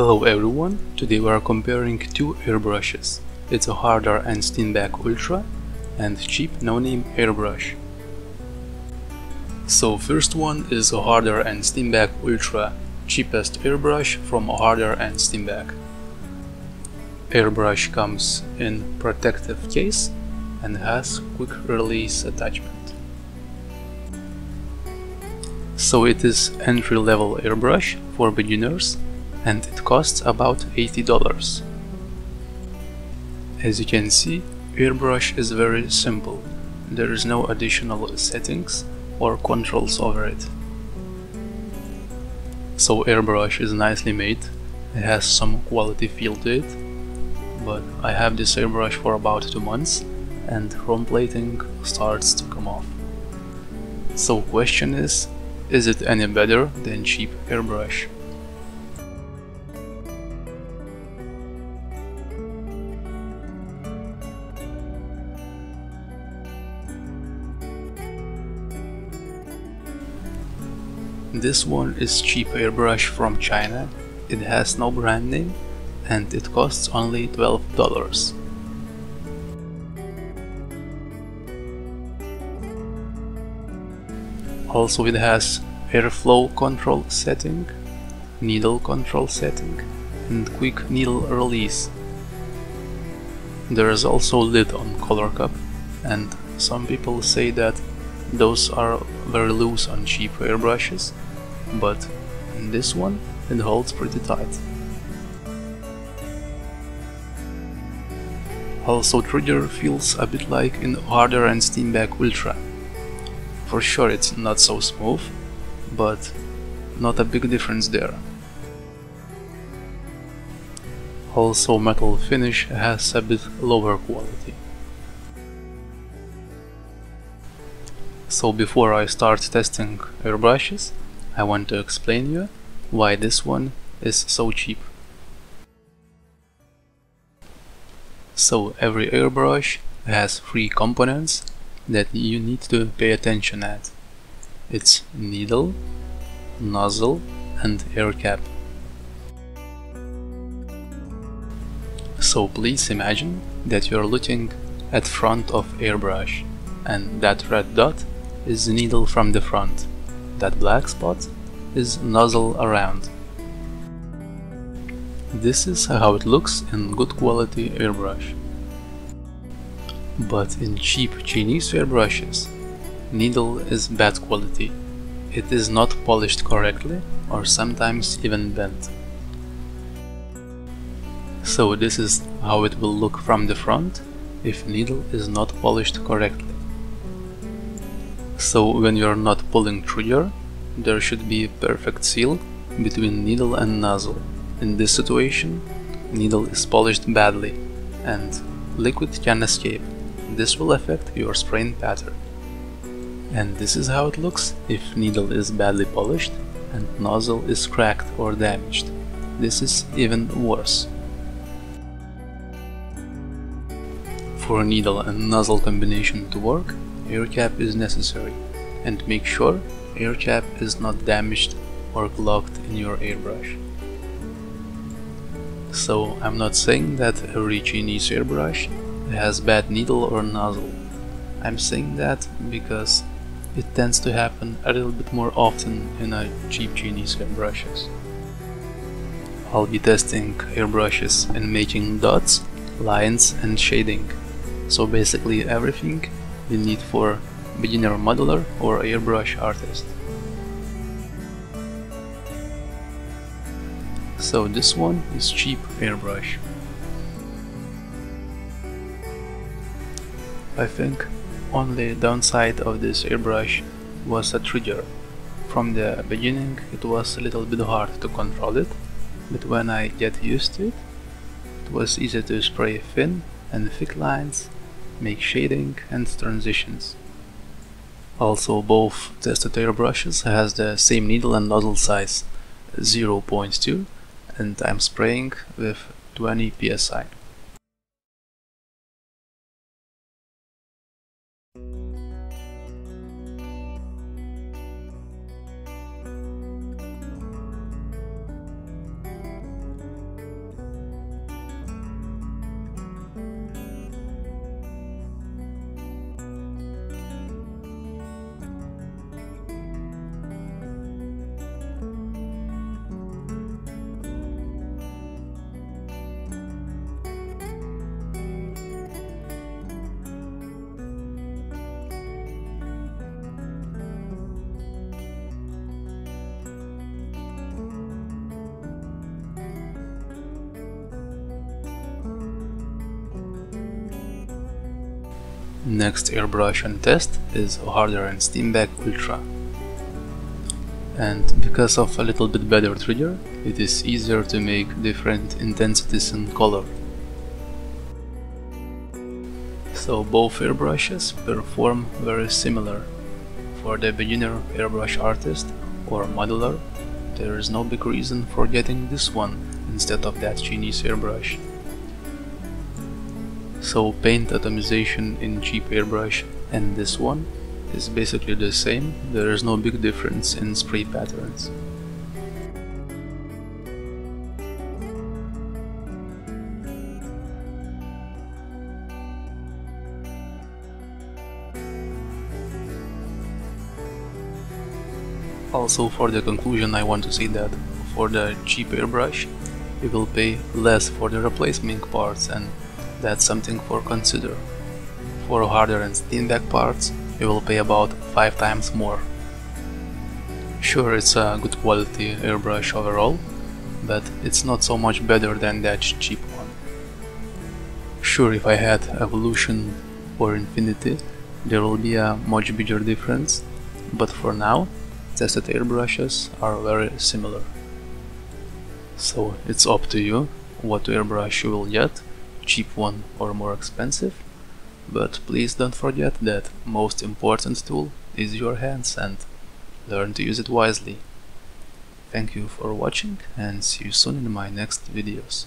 Hello everyone, today we are comparing two airbrushes. It's a harder and Steenbeck Ultra and cheap no-name airbrush. So first one is a harder and Steenbeck Ultra, cheapest airbrush from harder and Steenbeck. Airbrush comes in protective case and has quick release attachment. So it is entry-level airbrush for beginners and it costs about $80. As you can see, airbrush is very simple. There is no additional settings or controls over it. So airbrush is nicely made, it has some quality feel to it, but I have this airbrush for about 2 months and chrome plating starts to come off. So question is it any better than cheap airbrush? This one is cheap airbrush from China, it has no brand name and it costs only $12. Also it has airflow control setting, needle control setting and quick needle release. There is also lid on color cup and some people say that those are very loose on cheap airbrushes, but in this one it holds pretty tight. Also trigger feels a bit like in harder and Steenbeck Ultra. For sure it's not so smooth, but not a big difference there. Also metal finish has a bit lower quality. So before I start testing airbrushes, I want to explain you why this one is so cheap. So every airbrush has 3 components that you need to pay attention at. It's needle, nozzle and air cap. So please imagine that you are looking at front of airbrush and that red dot is the needle from the front, that black spot is nozzle around. This is how it looks in good quality airbrush. But in cheap Chinese airbrushes, needle is bad quality, it is not polished correctly or sometimes even bent. So this is how it will look from the front if needle is not polished correctly. So when you are not pulling trigger, there should be a perfect seal between needle and nozzle. In this situation, needle is polished badly and liquid can escape. This will affect your spraying pattern. And this is how it looks if needle is badly polished and nozzle is cracked or damaged. This is even worse. For needle and nozzle combination to work, air cap is necessary, and make sure air cap is not damaged or clogged in your airbrush. So I'm not saying that every Chinese airbrush has bad needle or nozzle. I'm saying that because it tends to happen a little bit more often in cheap Chinese airbrushes. I'll be testing airbrushes and making dots, lines and shading, so basically everything you need for beginner modeler or airbrush artist. So this one is cheap airbrush. I think only downside of this airbrush was a trigger. From the beginning it was a little bit hard to control it, but when I get used to it, it was easy to spray thin and thick lines, make shading and transitions. Also both tested airbrushes has the same needle and nozzle size, 0.2, and I'm spraying with 20 psi. Next airbrush and test is harder and Steamback Ultra, and because of a little bit better trigger it is easier to make different intensities and color. So both airbrushes perform very similar. For the beginner airbrush artist or modeler, there is no big reason for getting this one instead of that Chinese airbrush. So paint atomization in cheap airbrush and this one is basically the same. There is no big difference in spray patterns. Also, for the conclusion, I want to say that for the cheap airbrush you will pay less for the replacement parts, and that's something for consider. For harder and Steamback parts you will pay about 5 times more. Sure, it's a good quality airbrush overall, but it's not so much better than that cheap one. Sure, if I had Evolution or Infinity there will be a much bigger difference, but for now tested airbrushes are very similar. So it's up to you what airbrush you will get, cheap one or more expensive, but please don't forget that most important tool is your hands, and learn to use it wisely. Thank you for watching and see you soon in my next videos.